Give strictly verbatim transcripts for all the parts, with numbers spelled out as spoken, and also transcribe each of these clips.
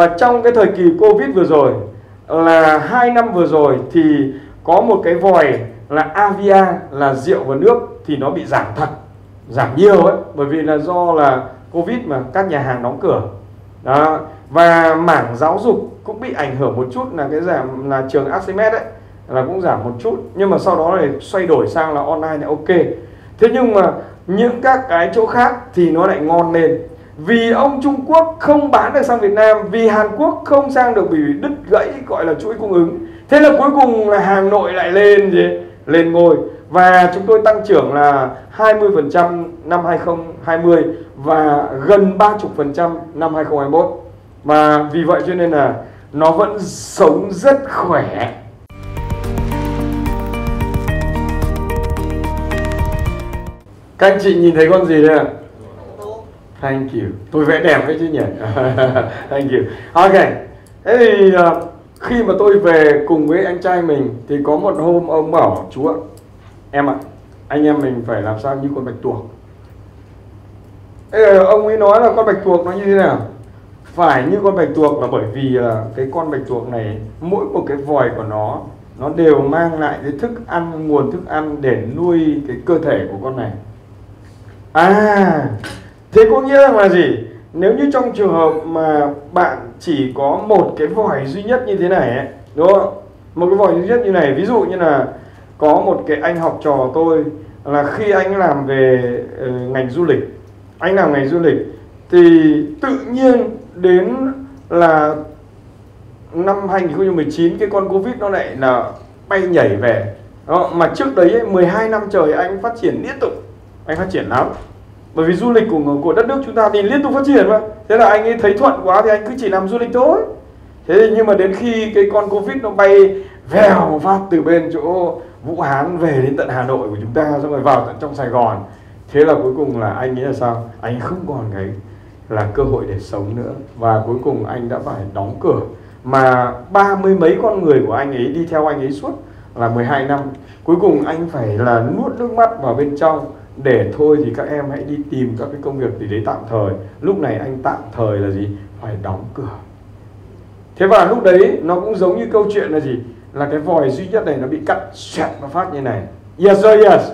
Và trong cái thời kỳ Covid vừa rồi, là hai năm vừa rồi, thì có một cái vòi là Avia, là rượu và nước, thì nó bị giảm thật, giảm nhiều ấy, bởi vì là do là Covid mà các nhà hàng đóng cửa. Đó. Và mảng giáo dục cũng bị ảnh hưởng một chút, là cái giảm là trường Archimedes ấy, là cũng giảm một chút, nhưng mà sau đó là xoay đổi sang là online là ok. Thế nhưng mà những các cái chỗ khác thì nó lại ngon lên. Vì ông Trung Quốc không bán được sang Việt Nam, vì Hàn Quốc không sang được, vì đứt gãy gọi là chuỗi cung ứng. Thế là cuối cùng là Hà Nội lại lên gì? Lên ngôi. Và chúng tôi tăng trưởng là hai mươi phần trăm năm hai không hai không và gần ba mươi phần trăm năm hai không hai mốt. Và vì vậy cho nên là nó vẫn sống rất khỏe. Các anh chị nhìn thấy con gì đây ạ? Thank you. Tôi vẽ đẹp đấy chứ nhỉ? Thank you. Ok. Thế thì uh, khi mà tôi về cùng với anh trai mình thì có một hôm ông bảo chú ạ, em ạ, anh em mình phải làm sao như con bạch tuộc. Thế ông ấy nói là con bạch tuộc nó như thế nào? Phải như con bạch tuộc là bởi vì là cái con bạch tuộc này, mỗi một cái vòi của nó, nó đều mang lại cái thức ăn, nguồn thức ăn để nuôi cái cơ thể của con này. À, thế có nghĩa là gì? Nếu như trong trường hợp mà bạn chỉ có một cái vòi duy nhất như thế này ấy, đúng không? Một cái vòi duy nhất như này, ví dụ như là có một cái anh học trò tôi là khi anh làm về uh, ngành du lịch, anh làm ngành du lịch thì tự nhiên đến là năm hai không một chín cái con Covid nó lại là bay nhảy về. Đó, mà trước đấy ấy, mười hai năm trời anh phát triển liên tục, anh phát triển lắm. Bởi vì du lịch của của đất nước chúng ta thì liên tục phát triển mà. Thế là anh ấy thấy thuận quá thì anh cứ chỉ làm du lịch thôi. Thế nhưng mà đến khi cái con Covid nó bay vèo phát từ bên chỗ Vũ Hán về đến tận Hà Nội của chúng ta, xong rồi vào tận trong Sài Gòn. Thế là cuối cùng là anh nghĩ là sao? Anh không còn cái là cơ hội để sống nữa. Và cuối cùng anh đã phải đóng cửa. Mà ba mươi mấy con người của anh ấy đi theo anh ấy suốt là mười hai năm. Cuối cùng anh phải là nuốt nước mắt vào bên trong. Để thôi thì các em hãy đi tìm các cái công việc gì đấy tạm thời. Lúc này anh tạm thời là gì? Phải đóng cửa. Thế và lúc đấy nó cũng giống như câu chuyện là gì? Là cái vòi duy nhất này nó bị cắt xẹt và phát như này. Yes sir, yes. Yes.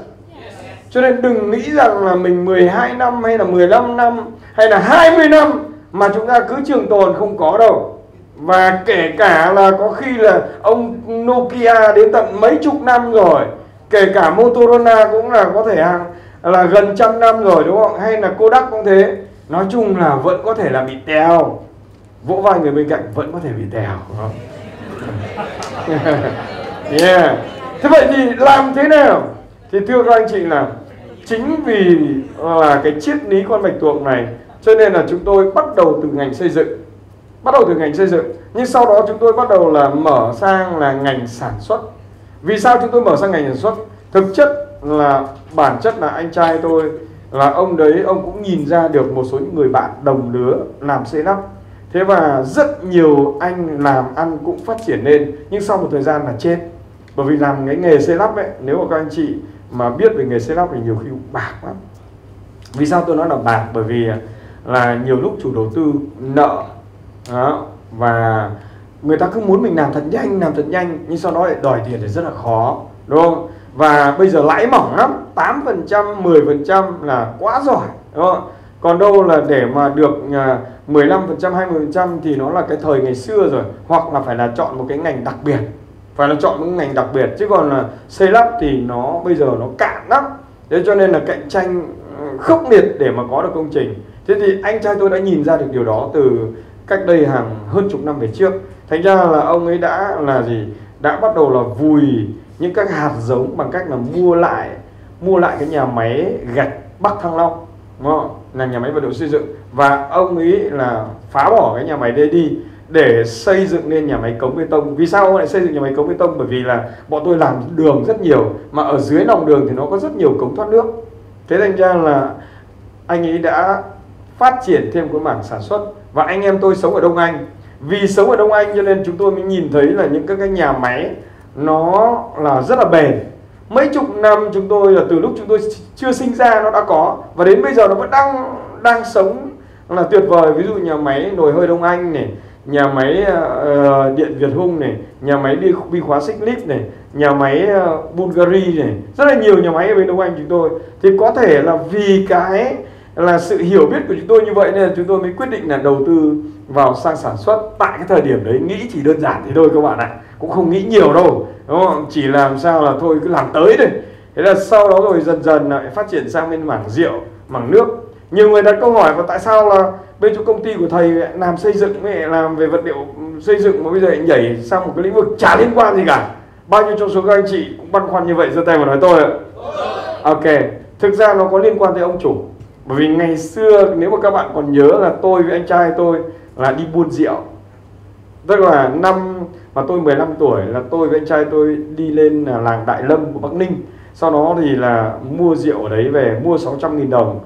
Cho nên đừng nghĩ rằng là mình mười hai năm hay là mười lăm năm hay là hai mươi năm mà chúng ta cứ trường tồn, không có đâu. Và kể cả là có khi là ông Nokia đến tận mấy chục năm rồi. Kể cả Motorola cũng là có thể hàng là gần trăm năm rồi, đúng không? Hay là Kodak cũng thế. Nói chung là vẫn có thể là bị tèo. Vỗ vai người bên cạnh vẫn có thể bị tèo, đúng không? Yeah. Thế vậy thì làm thế nào? Thì thưa các anh chị là chính vì là cái triết lý con bạch tuộc này cho nên là chúng tôi bắt đầu từ ngành xây dựng. Bắt đầu từ ngành xây dựng. Nhưng sau đó chúng tôi bắt đầu là mở sang là ngành sản xuất. Vì sao chúng tôi mở sang ngành sản xuất? Thực chất là bản chất là anh trai tôi là ông đấy, ông cũng nhìn ra được một số những người bạn đồng lứa làm xây lắp. Thế và rất nhiều anh làm ăn cũng phát triển lên, nhưng sau một thời gian là chết. Bởi vì làm cái nghề xây lắp ấy, nếu mà các anh chị mà biết về nghề xây lắp thì nhiều khi cũng bạc lắm. Vì sao tôi nói là bạc? Bởi vì là nhiều lúc chủ đầu tư nợ. Đó. Và người ta cứ muốn mình làm thật nhanh, làm thật nhanh, nhưng sau đó lại đòi tiền thì rất là khó, đúng không? Và bây giờ lãi mỏng lắm, tám phần trăm, mười phần trăm là quá giỏi, đúng không? Còn đâu là để mà được mười lăm phần trăm, hai mươi phần trăm thì nó là cái thời ngày xưa rồi. Hoặc là phải là chọn một cái ngành đặc biệt, phải là chọn một ngành đặc biệt. Chứ còn là xây lắp thì nó bây giờ nó cạn lắm. Thế cho nên là cạnh tranh khốc liệt để mà có được công trình. Thế thì anh trai tôi đã nhìn ra được điều đó từ cách đây hàng hơn chục năm về trước. Thành ra là ông ấy đã là gì? Đã bắt đầu là vùi những các hạt giống bằng cách là mua lại mua lại cái nhà máy gạch Bắc Thăng Long, đúng không? Là nhà máy vật liệu xây dựng. Và ông ấy là phá bỏ cái nhà máy đây đi để xây dựng nên nhà máy cống bê tông. Vì sao ông lại xây dựng nhà máy cống bê tông? Bởi vì là bọn tôi làm đường rất nhiều, mà ở dưới lòng đường thì nó có rất nhiều cống thoát nước. Thế thành ra là anh ấy đã phát triển thêm cái mảng sản xuất. Và anh em tôi sống ở Đông Anh. Vì sống ở Đông Anh cho nên chúng tôi mới nhìn thấy là những các cái nhà máy nó là rất là bền. Mấy chục năm chúng tôi là từ lúc chúng tôi chưa sinh ra nó đã có. Và đến bây giờ nó vẫn đang đang sống là tuyệt vời. Ví dụ nhà máy nồi hơi Đông Anh này, nhà máy uh, điện Việt Hung này, nhà máy đi vi khóa xích lít này, nhà máy uh, Bulgari này, rất là nhiều nhà máy ở bên Đông Anh chúng tôi. Thì có thể là vì cái là sự hiểu biết của chúng tôi như vậy nên là chúng tôi mới quyết định là đầu tư vào sang sản xuất tại cái thời điểm đấy. Nghĩ chỉ đơn giản thế thôi các bạn ạ, cũng không nghĩ nhiều đâu, đúng không? Chỉ làm sao là thôi cứ làm tới đây. Thế là sau đó rồi dần dần lại phát triển sang bên mảng rượu, mảng nước. Nhiều người đặt câu hỏi và tại sao là bên chỗ công ty của thầy làm xây dựng, làm về vật liệu xây dựng mà bây giờ nhảy sang một cái lĩnh vực chả liên quan gì cả. Bao nhiêu trong số các anh chị cũng băn khoăn như vậy, giơ tay mà nói tôi ạ. Ok, thực ra nó có liên quan tới ông chủ. Bởi vì ngày xưa nếu mà các bạn còn nhớ là tôi với anh trai tôi là đi buôn rượu. Tức là năm mà tôi mười lăm tuổi là tôi với anh trai tôi đi lên làng Đại Lâm của Bắc Ninh. Sau đó thì là mua rượu ở đấy về, mua sáu trăm nghìn đồng,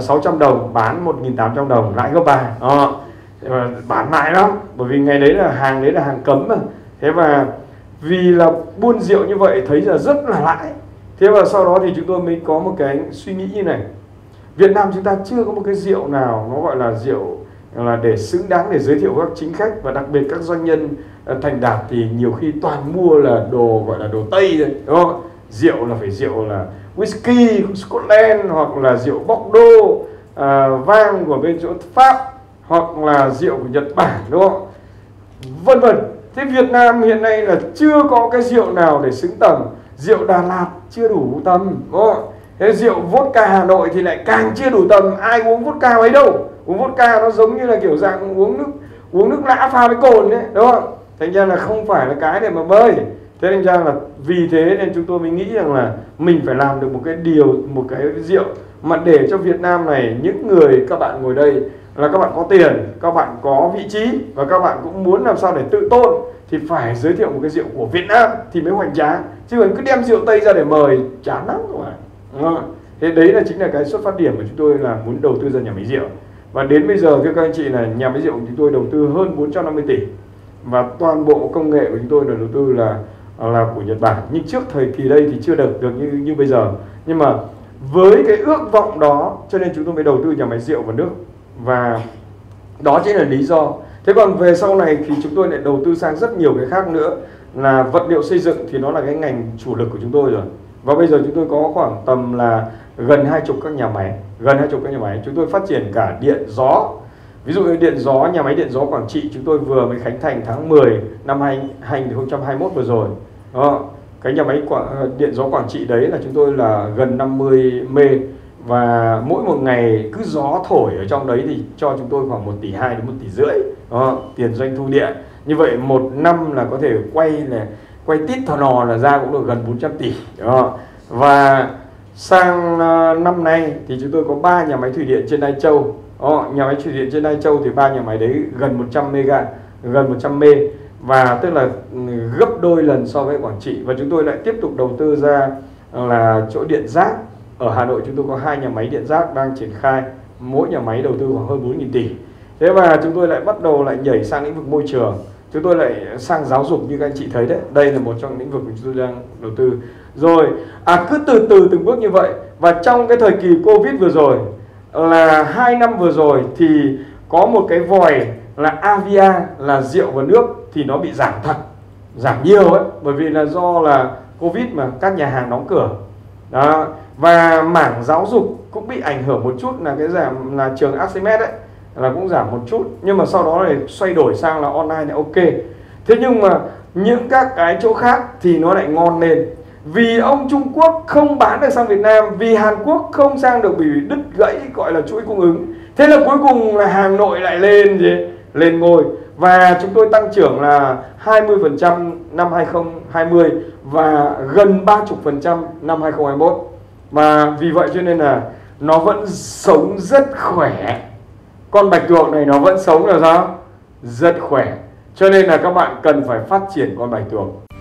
sáu trăm đồng bán một nghìn tám trăm đồng, lãi gấp ba. À, bán mãi lắm, bởi vì ngày đấy là hàng đấy là hàng cấm mà. Thế và vì là buôn rượu như vậy thấy là rất là lãi. Thế và sau đó thì chúng tôi mới có một cái suy nghĩ như này. Việt Nam chúng ta chưa có một cái rượu nào nó gọi là rượu là để xứng đáng để giới thiệu các chính khách, và đặc biệt các doanh nhân thành đạt thì nhiều khi toàn mua là đồ gọi là đồ Tây thôi, đúng không? Rượu là phải rượu là whisky Scotland, hoặc là rượu Bordeaux, à, vang của bên chỗ Pháp, hoặc là rượu của Nhật Bản, đúng không? Vân vân. Thế Việt Nam hiện nay là chưa có cái rượu nào để xứng tầm. Rượu Đà Lạt chưa đủ tầm, đúng không? Thế rượu vodka Hà Nội thì lại càng chưa đủ tầm. Ai uống vodka ấy đâu. Uống vodka nó giống như là kiểu dạng uống nước uống nước lã pha với cồn đấy, đúng không? Thành ra là không phải là cái để mà bơi. Thế nên ra là vì thế nên chúng tôi mới nghĩ rằng là mình phải làm được một cái điều, một cái rượu mà để cho Việt Nam này, những người các bạn ngồi đây là các bạn có tiền, các bạn có vị trí và các bạn cũng muốn làm sao để tự tôn thì phải giới thiệu một cái rượu của Việt Nam thì mới hoành tráng. Chứ còn cứ đem rượu Tây ra để mời chán lắm các bạn. Đúng không? Thế đấy là chính là cái xuất phát điểm của chúng tôi là muốn đầu tư ra nhà máy rượu. Và đến bây giờ thưa các anh chị là nhà máy rượu của chúng tôi đầu tư hơn bốn trăm năm mươi tỷ. Và toàn bộ công nghệ của chúng tôi là đầu tư là là của Nhật Bản. Nhưng trước thời kỳ đây thì chưa được được như như bây giờ. Nhưng mà với cái ước vọng đó cho nên chúng tôi mới đầu tư nhà máy rượu và nước. Và đó chính là lý do. Thế còn về sau này thì chúng tôi lại đầu tư sang rất nhiều cái khác nữa. Là vật liệu xây dựng thì nó là cái ngành chủ lực của chúng tôi rồi. Và bây giờ chúng tôi có khoảng tầm là gần hai chục các nhà máy, gần hai chục các nhà máy. Chúng tôi phát triển cả điện gió. Ví dụ như điện gió, nhà máy điện gió Quảng Trị chúng tôi vừa mới khánh thành tháng mười năm hai nghìn không trăm hai mươi mốt vừa rồi. Đó, cái nhà máy điện gió Quảng Trị đấy là chúng tôi là gần năm mươi mê và mỗi một ngày cứ gió thổi ở trong đấy thì cho chúng tôi khoảng một tỷ hai đến một tỷ rưỡi đó, tiền doanh thu điện. Như vậy một năm là có thể quay là quay tít thò nò là ra cũng được gần bốn trăm tỷ. Đó. Và sang năm nay thì chúng tôi có ba nhà máy thủy điện trên Lai Châu. Đó, nhà máy thủy điện trên Lai Châu thì ba nhà máy đấy gần một trăm mê-ga, gần một trăm mê, và tức là gấp đôi lần so với Quảng Trị. Và chúng tôi lại tiếp tục đầu tư ra là chỗ điện rác. Ở Hà Nội chúng tôi có hai nhà máy điện rác đang triển khai, mỗi nhà máy đầu tư khoảng hơn bốn nghìn tỷ. Thế và chúng tôi lại bắt đầu lại nhảy sang lĩnh vực môi trường. Chúng tôi lại sang giáo dục như các anh chị thấy đấy. Đây là một trong lĩnh vực chúng tôi đang đầu tư. Rồi, à cứ từ từ từng bước như vậy. Và trong cái thời kỳ Covid vừa rồi, là hai năm vừa rồi thì có một cái vòi là Avia là rượu và nước thì nó bị giảm thật, giảm nhiều ấy. Bởi vì là do là Covid mà các nhà hàng đóng cửa. Đó. Và mảng giáo dục cũng bị ảnh hưởng một chút là cái giảm là trường Archimedes ấy. Là cũng giảm một chút, nhưng mà sau đó này xoay đổi sang là online là ok. Thế nhưng mà những các cái chỗ khác thì nó lại ngon lên. Vì ông Trung Quốc không bán được sang Việt Nam, vì Hàn Quốc không sang được bị đứt gãy gọi là chuỗi cung ứng. Thế là cuối cùng là Hà Nội lại lên gì? Lên ngôi. Và chúng tôi tăng trưởng là hai mươi phần trăm năm hai nghìn không trăm hai mươi và gần ba mươi phần trăm năm hai nghìn không trăm hai mươi mốt. Và vì vậy cho nên là nó vẫn sống rất khỏe. Con bạch tuộc này nó vẫn sống là sao? Rất khỏe. Cho nên là các bạn cần phải phát triển con bạch tuộc.